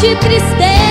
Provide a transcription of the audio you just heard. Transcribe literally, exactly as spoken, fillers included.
de tristeza.